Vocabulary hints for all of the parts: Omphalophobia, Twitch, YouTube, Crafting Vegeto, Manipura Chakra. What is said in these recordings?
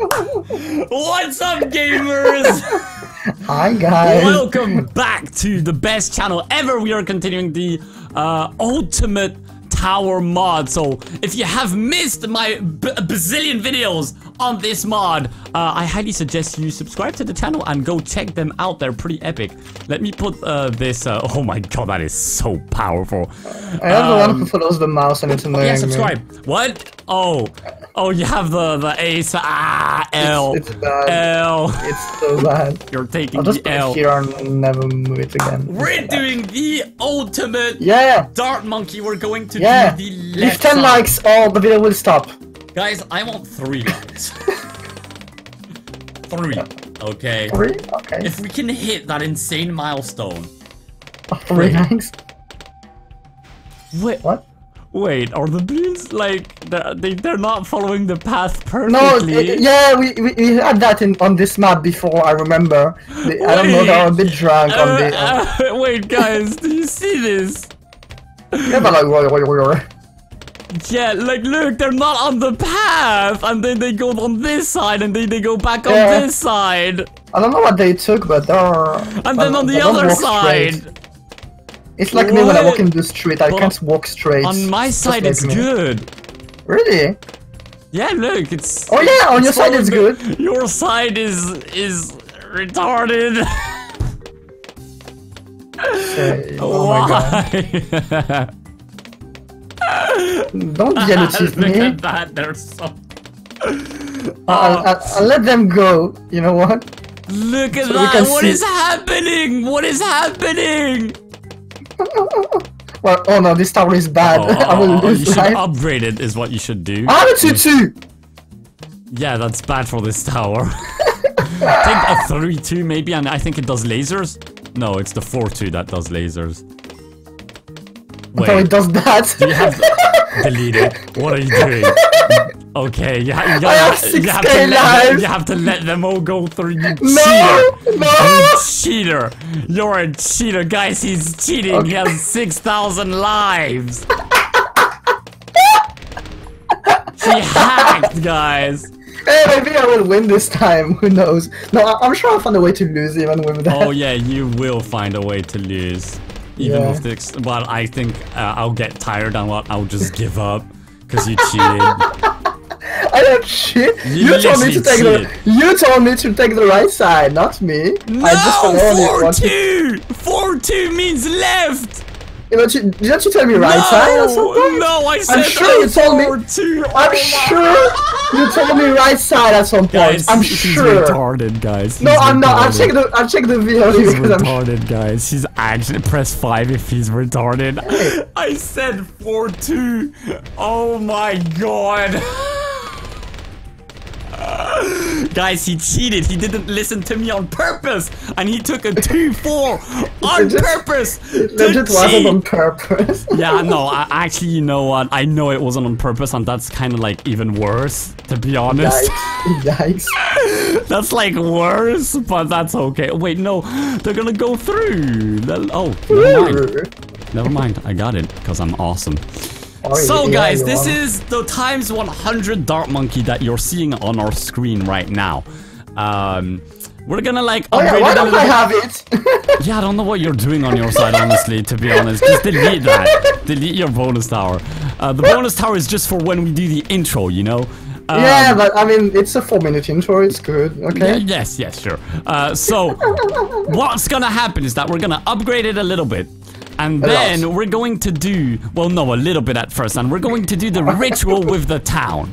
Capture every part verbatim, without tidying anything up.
What's up, gamers? Hi, guys. Welcome back to the best channel ever. We are continuing the uh, ultimate tower mod. So if you have missed my b bazillion videos on this mod, uh, I highly suggest you subscribe to the channel and go check them out. They're pretty epic. Let me put uh, this. Uh, oh my god, that is so powerful. I have um, the one who follows the mouse and it's annoying. Yeah, subscribe. Me. What? Oh, oh, you have the the ace. Ah, L. It's, it's bad. L. It's so bad. You're taking I'll just the L. Here and never move it again. We're it's doing bad. The ultimate. Yeah. Dart monkey. We're going to yeah. do the left If ten side. likes, all the video will stop. Guys, I want three likes. Three. Okay. Three? Okay. If we can hit that insane milestone. Three likes? Wait. What? Wait, are the balloons like, they're, they, they're not following the path perfectly? No, yeah, we, we, we had that in, on this map before, I remember. The, wait, I don't know, they're a bit drunk uh, on the... Uh... Uh, wait, guys, do you see this? Yeah, but like, wait, wait, wait, wait. Yeah, like look, they're not on the path, and then they go on this side, and then they go back yeah. on this side. I don't know what they took, but they're... And then on the other side! Straight. It's like what? me when I walk in the street, I but can't walk straight. On my side it's like good. Really? Yeah, look, it's... Oh yeah, on it's your side it's good. Your side is... is... retarded. So, oh Why? my god. Don't yell at me. Look at that, they're so... oh. I'll, I'll, I'll let them go, you know what? Look at so that, what see. is happening? What is happening? Well, oh no, this tower is bad. Oh, oh, I will oh, lose you life. should upgrade it is what you should do. I have a two two! Yeah, that's bad for this tower. Take a three two maybe, and I think it does lasers. No, it's the four two that does lasers. Wait. So it does that. Do you have to delete it? What are you doing? Okay, you, ha you, I have you, have to let them, you have to let them all go through. You no, cheater! No. You cheater! You're a cheater, guys. He's cheating. Okay. He has six thousand lives. She hacked, guys. Hey, maybe I will win this time. Who knows? No, I'm sure I'll find a way to lose even with that. Oh yeah, you will find a way to lose. Even yeah. with this, well, I think uh, I'll get tired and what I'll just give up because you cheated. I don't cheat. You, you told me to take cheated. the. You told me to take the right side, not me. No, I just four two. four two means left. Didn't you, didn't you tell me right no, side or something? No, I said I'm sure you told me. i I'm sure you told me right side at some point. Guys, I'm sure. He's retarded, guys. He's no, I'm retarded. not. I've checked the. I've checked the video. He's retarded, I'm... guys. He's actually press five if he's retarded. I said four two. Oh my god. Guys, he cheated. He didn't listen to me on purpose, and he took a two four on just, purpose. That just wasn't on purpose. Yeah, no. I, actually, you know what? I know it wasn't on purpose, and that's kind of like even worse, to be honest. Yikes! Yikes. That's like worse, but that's okay. Wait, no, they're gonna go through. Oh, never mind. Never mind. I got it because I'm awesome. Oh, so yeah, guys, this on. is the times one hundred dart monkey that you're seeing on our screen right now. Um, we're gonna like upgrade oh, yeah, why it don't I have it? Yeah, I don't know what you're doing on your side, honestly, to be honest. Just delete that. Delete your bonus tower. Uh, the bonus tower is just for when we do the intro, you know? Um, yeah, but I mean, it's a four minute intro, it's good, okay? Yeah, yes, yes, sure. Uh, so, what's gonna happen is that we're gonna upgrade it a little bit. And then we're going to do, well, no, a little bit at first, and we're going to do the ritual with the town,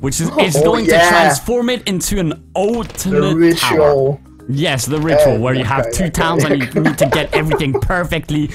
which is it's going oh, yeah. to transform it into an ultimate the ritual. Tower. Yes, the ritual, uh, where okay, you have two okay, towns okay. and you need to get everything perfectly.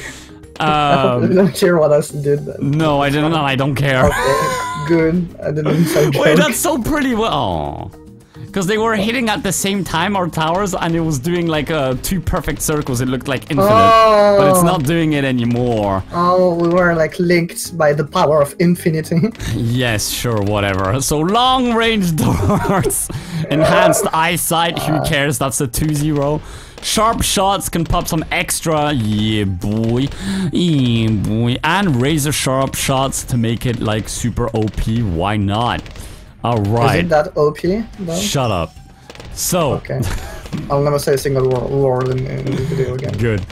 Um, I don't care what else did. Then. No, I don't know, I don't care. Okay, good, I didn't sound Wait, that's so pretty, well. Aww. Because they were hitting at the same time our towers, and it was doing like uh, two perfect circles. It looked like infinite, oh. but it's not doing it anymore. Oh, we were like linked by the power of infinity. Yes, sure, whatever. So long-range darts, enhanced eyesight. Who cares? That's a two zero. Sharp shots can pop some extra, yeah boy, yeah boy, and razor sharp shots to make it like super O P. Why not? All right. Isn't that O P? Though? Shut up. So. Okay. I'll never say a single word in, in the video again. Good.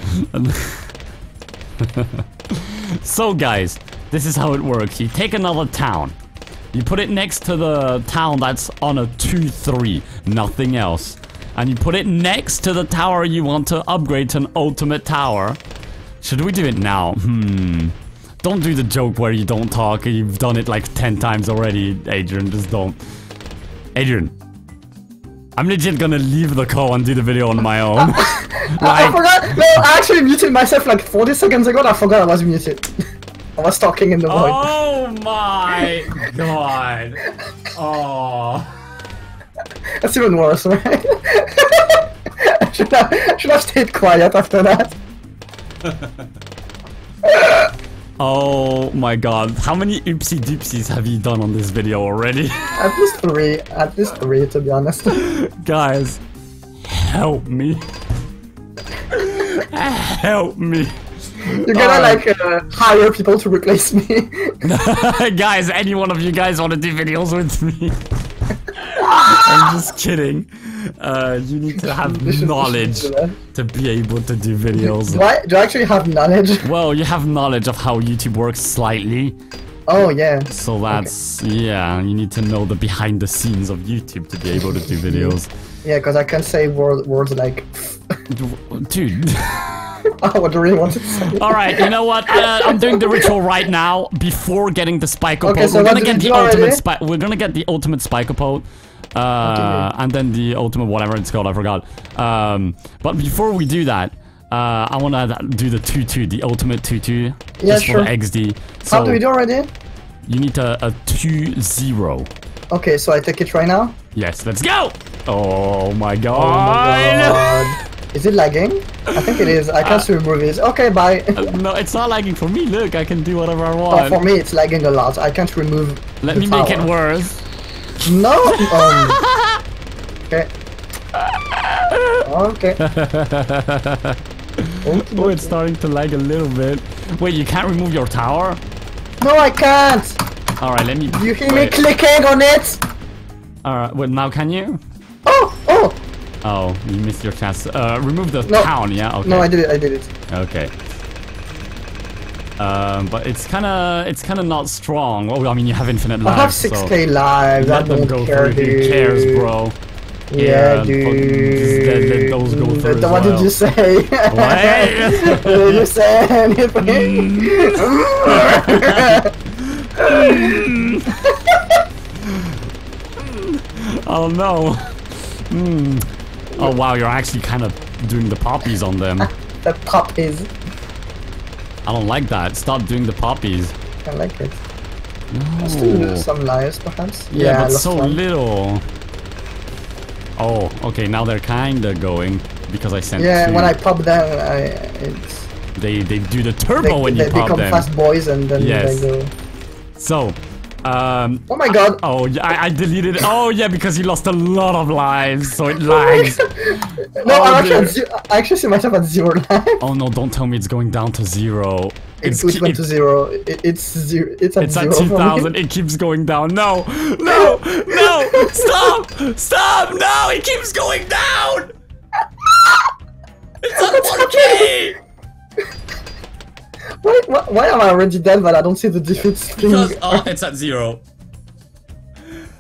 So guys, this is how it works. You take another town. You put it next to the town that's on a two three, nothing else. And you put it next to the tower you want to upgrade to an ultimate tower. Should we do it now? Hmm. Don't do the joke where you don't talk. You've done it like ten times already, Adrian. Just don't. Adrian. I'm legit gonna leave the call and do the video on my own. like, I forgot. No, I actually muted myself like forty seconds ago and I forgot I was muted. I was talking in the void. Oh my god. Oh. That's even worse, right? should, I, should I stay quiet after that? Oh my god, how many oopsie doopsies have you done on this video already? At least three, at least three to be honest. Guys, help me. Help me. You're gonna uh, like uh, hire people to replace me. Guys, any one of you guys want to do videos with me? I'm just kidding. Uh, you need to have knowledge to be able to do videos. Do I, do I actually have knowledge? Well, you have knowledge of how YouTube works slightly. Oh, yeah. So that's, okay. Yeah, you need to know the behind the scenes of YouTube to be able to do videos. Yeah, because I can say word, words like... Dude. Oh, what do you really want to say? Alright, you know what? Uh, I'm doing the ritual right now before getting the spike okay, so we're, gonna get the ultimate spi we're gonna get the ultimate spike-o-pote. Uh, okay. And then the ultimate whatever it's called, I forgot. Um, but before we do that, uh, I want to do the two two, the ultimate two two. Yeah, just sure. For X D. So how do we do already? You need a, a two zero. Okay, so I take it right now? Yes, let's go! Oh my god. Oh my god. Is it lagging? I think it is. I can't uh, remove it. Okay, bye. No, it's not lagging for me. Look, I can do whatever I want. Oh, for me, it's lagging a lot. I can't remove Let the me tower. Make it worse. No! Um, okay. Okay. Oh, it's starting to lag a little bit. Wait, you can't remove your tower? No, I can't! Alright, let me... You hear wait. me clicking on it? Alright, well, now can you? Oh! Oh! Oh, you missed your chance. Uh, remove the no. town, yeah? Okay. No, I did it, I did it. Okay. Um, but it's kind of it's kind of not strong. Well, I mean, you have infinite lives. I have six K so lives. Let I them don't go care, through. Dude. Who cares, bro? Yeah, yeah dude. Just let, let those go through. What well. did you say? What? Did you say anything? Oh no. Mm. Oh wow, you're actually kind of doing the poppies on them. The poppies. I don't like that. Stop doing the poppies. I like it. No. I still lose some lives, perhaps. Yeah, yeah but so one. little. Oh, okay. Now they're kinda going because I sent. Yeah, two. When I pop them, I. It's they they do the turbo they, when they, you pop them. They become fast boys and then yes. they go. So. Um, oh my god! I, oh, yeah, I, I deleted it. Oh yeah, because you lost a lot of lives, so it lags. No, oh, I, actually I actually see myself at zero lives. Oh no, don't tell me it's going down to zero. It's, it went it, to zero. It, it's zero. It's at, it's zero at two thousand. It keeps going down. No! No! No! Stop! Stop! No! It keeps going down! It's at one K! Why, why, why am I already dead but I don't see the defeats thing? Because, oh, it's at zero.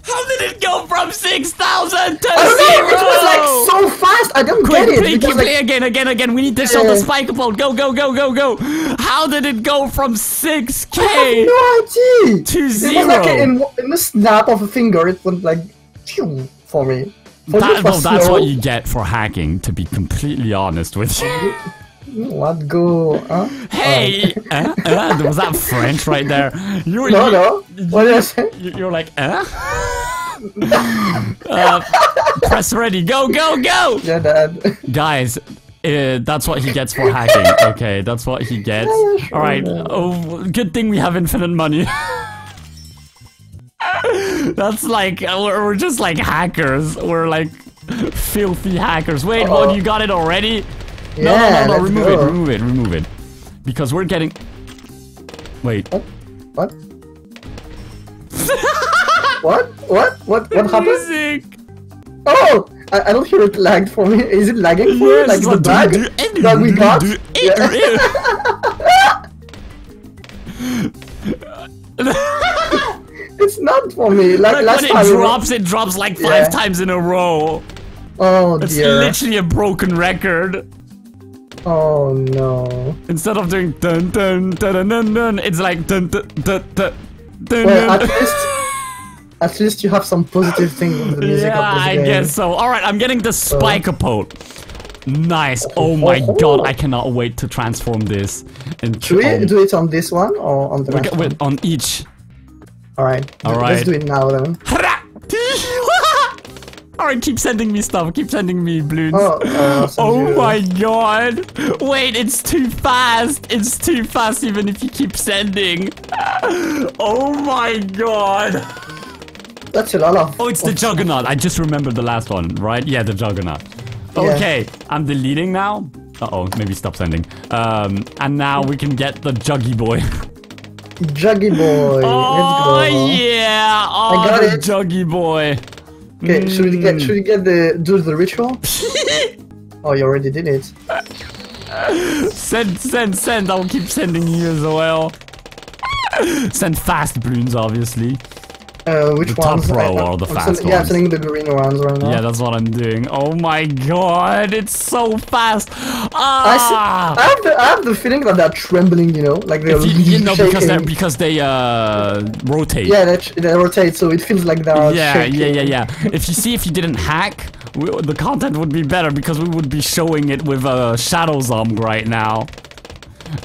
How did it go from six thousand to I zero? Know, it was like so fast, I don't quick, get it. Quick, quick, play like... again, again, again. We need to yeah. show the spike ball. Go, go, go, go, go. How did it go from six K I have no idea. to zero? It was like a, in, in the snap of a finger, it went like, phew, for me. For that, no, that's what you get for hacking, to be completely honest with you. What go? Huh? Hey! Oh. Uh, uh, was that French right there? You were, no, you, no. What did I say? You're like, eh? uh, press ready. Go, go, go! Yeah, Dad. Guys, uh, that's what he gets for hacking. Okay, that's what he gets. Yeah, sure. Alright, oh, good thing we have infinite money. That's like, we're, we're just like hackers. We're like filthy hackers. Wait, uh-oh. What? You got it already? No, yeah, no, no, no, remove go. it, remove it, remove it. Because we're getting... Wait. What? What? What? What? What? The what music. happened? Oh, I, I don't hear it lagged for me. Is it lagging for yes, you? Like the bag that we got? It's not for me. Like, like last when time it drops, it drops like five yeah. times in a row. Oh it's dear! It's literally a broken record. Oh no! Instead of doing dun dun dun dun dun, it's like dun dun dun dun. dun well, at least, at least you have some positive things on the music. Yeah, of this I game. guess so. All right, I'm getting the spike capote. Nice. Oh my oh, god, oh. I cannot wait to transform this. Into, Should we um, do it on this one or on the next one? Wait, on each. All right. All right. Let's do it now then. Alright, keep sending me stuff, keep sending me balloons. Oh, uh, oh my god! Wait, it's too fast! It's too fast even if you keep sending. Oh my god! That's a lot of... Oh, it's the juggernaut! I just remembered the last one, right? Yeah, the juggernaut. Okay, yeah. I'm deleting now. Uh-oh, maybe stop sending. Um, and now we can get the juggy boy. Juggy boy, oh, let's go. Yeah. Oh, I got it. Juggy boy. Okay, should we get should we get the do the ritual? Oh, you already did it. Send, send, send. I'll keep sending you as well. Send fast balloons, obviously. Uh, which the ones? The top row or the I'm fast send, yeah, ones? Yeah, sending the green ones right now. Yeah, that's what I'm doing. Oh my god, it's so fast! Ah! I, I, have, the, I have the feeling that they're trembling, you know, like they're you, you know, because they because they uh rotate. Yeah, they, they rotate, so it feels like they're yeah, shaking. Yeah, yeah, yeah. If you see, if you didn't hack, we, the content would be better because we would be showing it with a uh, shadow zombie right now.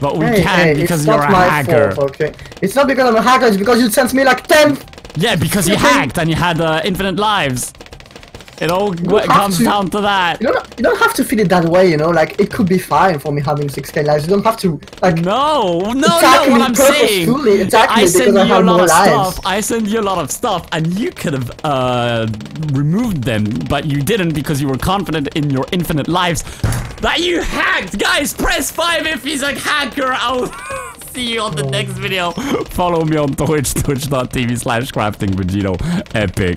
But we hey, can't hey, because you're a hacker. Fault, okay, it's not because I'm a hacker. It's because you sent me like ten. Yeah, because you hacked and you had uh, infinite lives. It all comes to. down to that. You don't, you don't have to feel it that way, you know? Like, it could be fine for me having six K lives. You don't have to, like... No, no, no, what I'm saying. Attack me I send you I have a lot of lives. stuff. I send you a lot of stuff, and you could have uh, removed them, but you didn't because you were confident in your infinite lives that you hacked. Guys, press five if he's a hacker. I'll... See you on the oh. next video. Follow me on Twitch, twitch dot T V slash crafting vegeto. Epic.